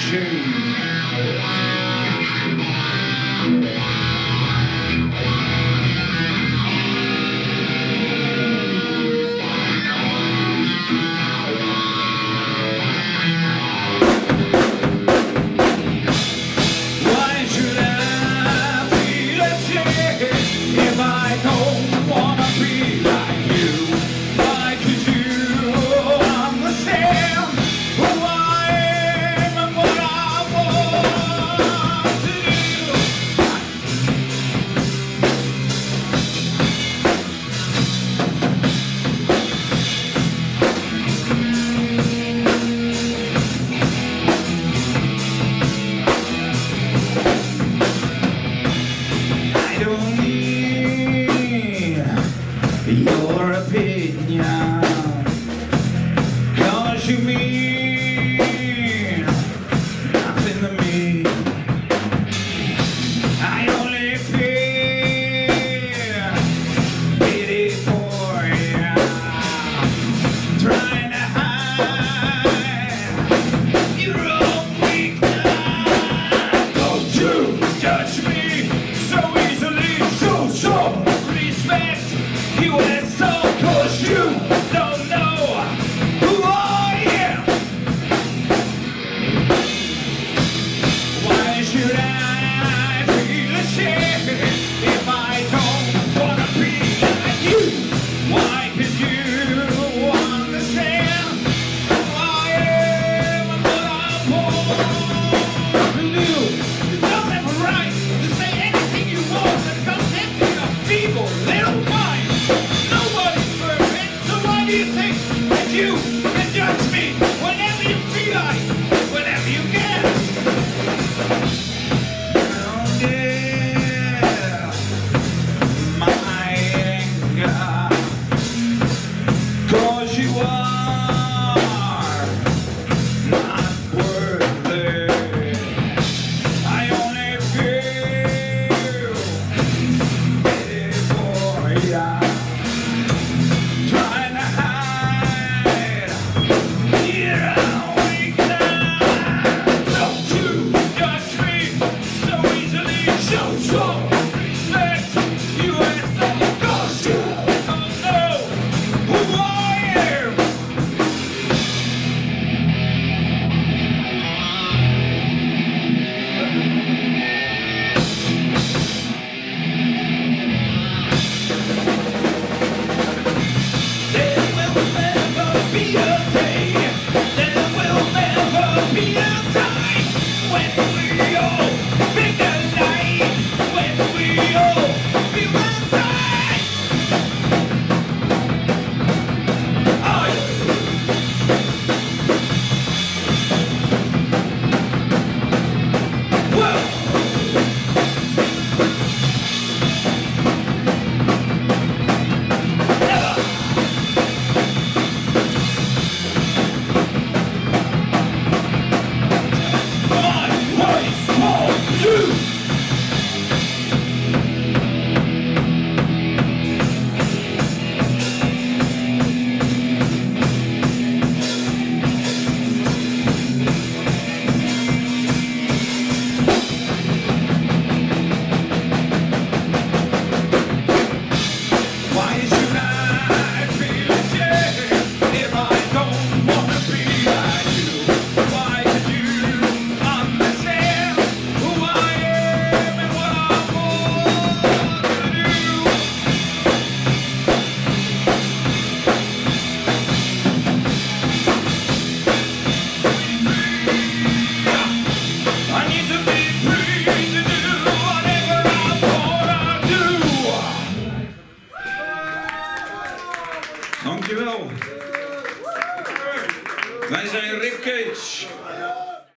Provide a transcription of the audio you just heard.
RipCage. Your opinion, 'cause you mean nothing to me. I only feel pity for you, trying to hide your own weakness. Don't you judge me so easily, show some respect. You and so, 'cause you don't know who I am. Why should I feel ashamed if I don't wanna be like you? Why could you understand who I am and what I'm born to do? You don't have a right to say anything you want when it comes to your feeble little mind. Nobody's perfect, so why do you think that you can judge me whenever you feel like, whenever you can? Oh yeah, my anger, 'cause you are not worthy. I only feel pity for ya. Dankjewel. Wij zijn RipCage.